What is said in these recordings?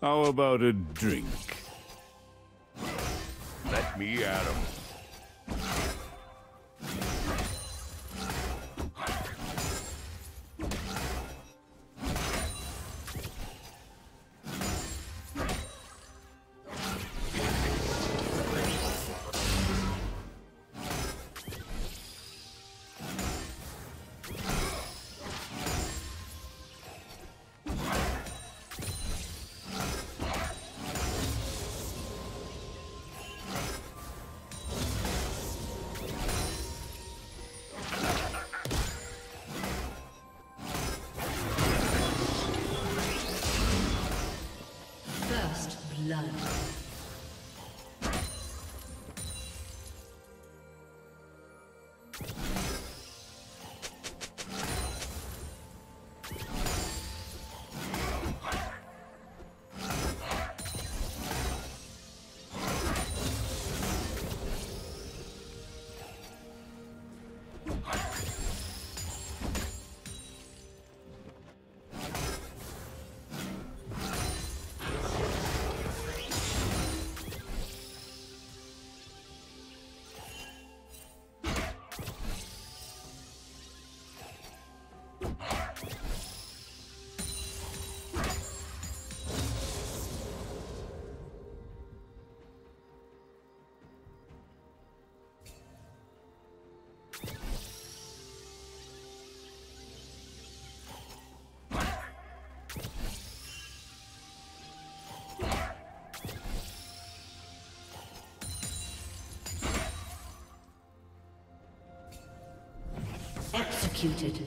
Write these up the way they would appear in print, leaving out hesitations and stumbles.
How about a drink? Let me at 'em. Love. Executed.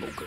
smoker.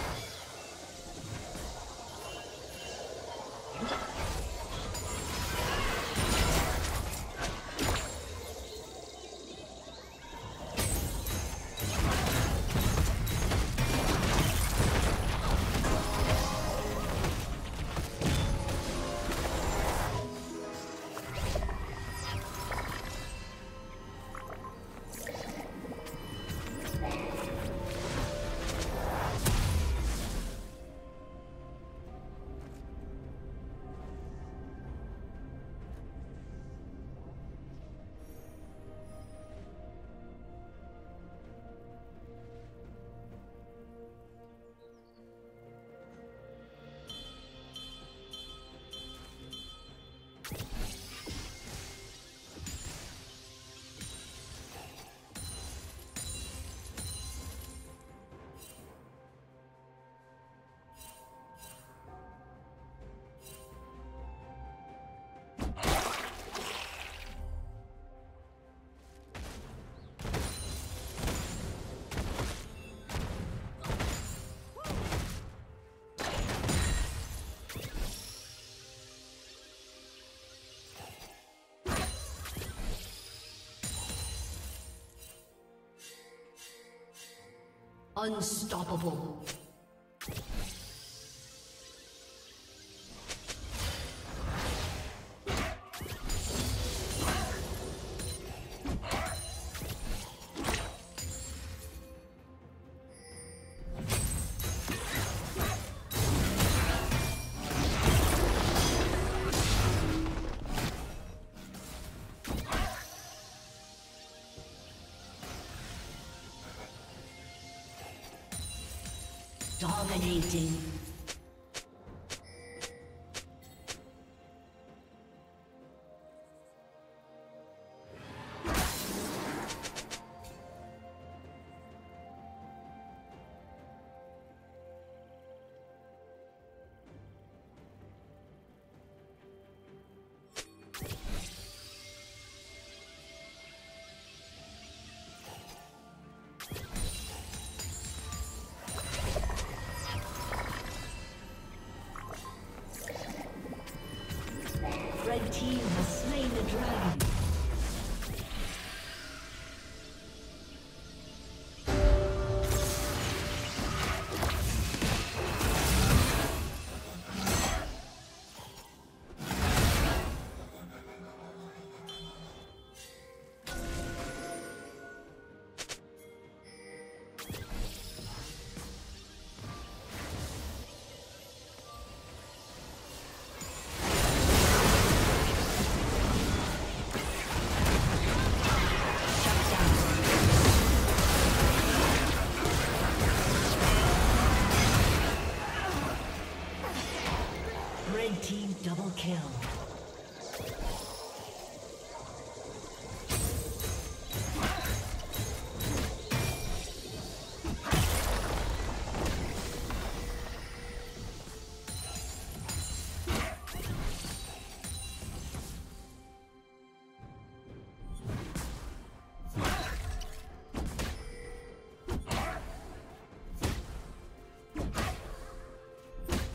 Unstoppable. Dominating.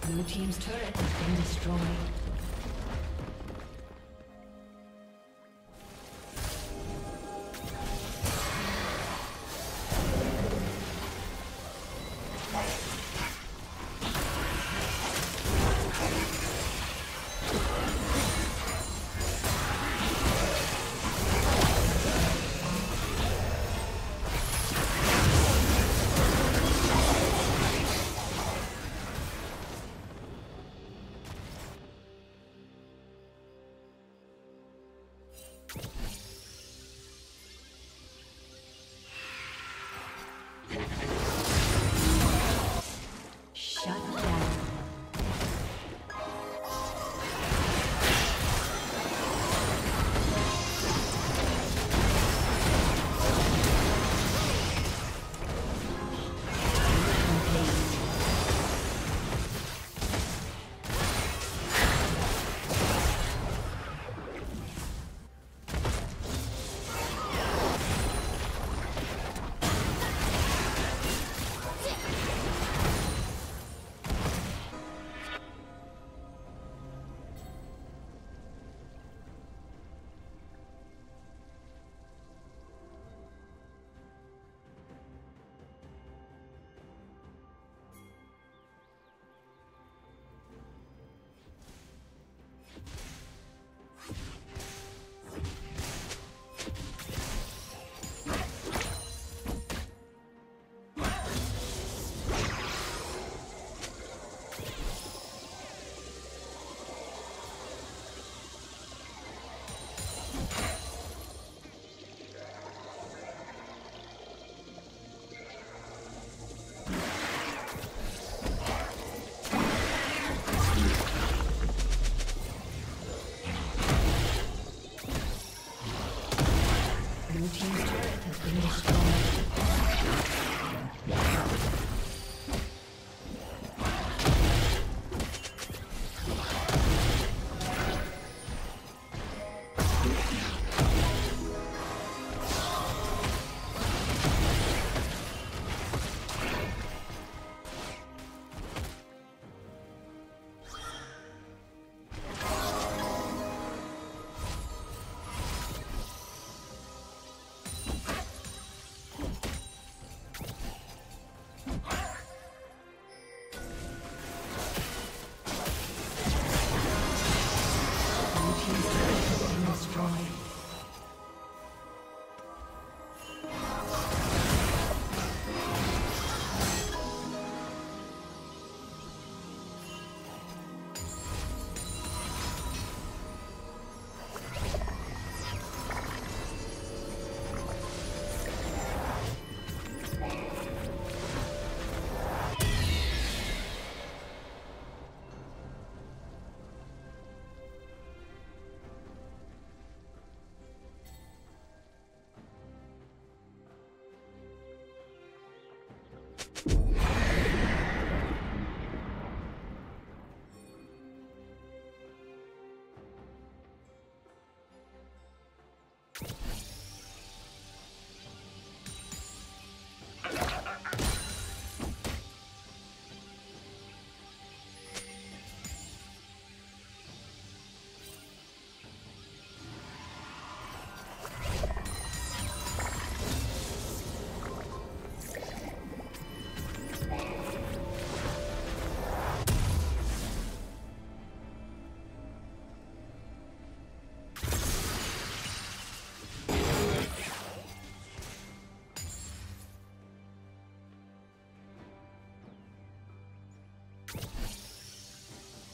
Blue team's turret has been destroyed.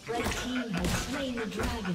Red team has slain the dragon.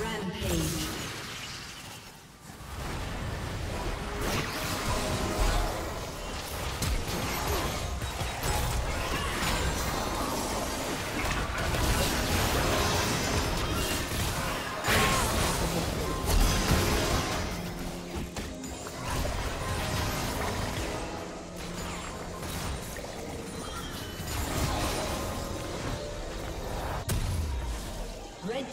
Rampage. Red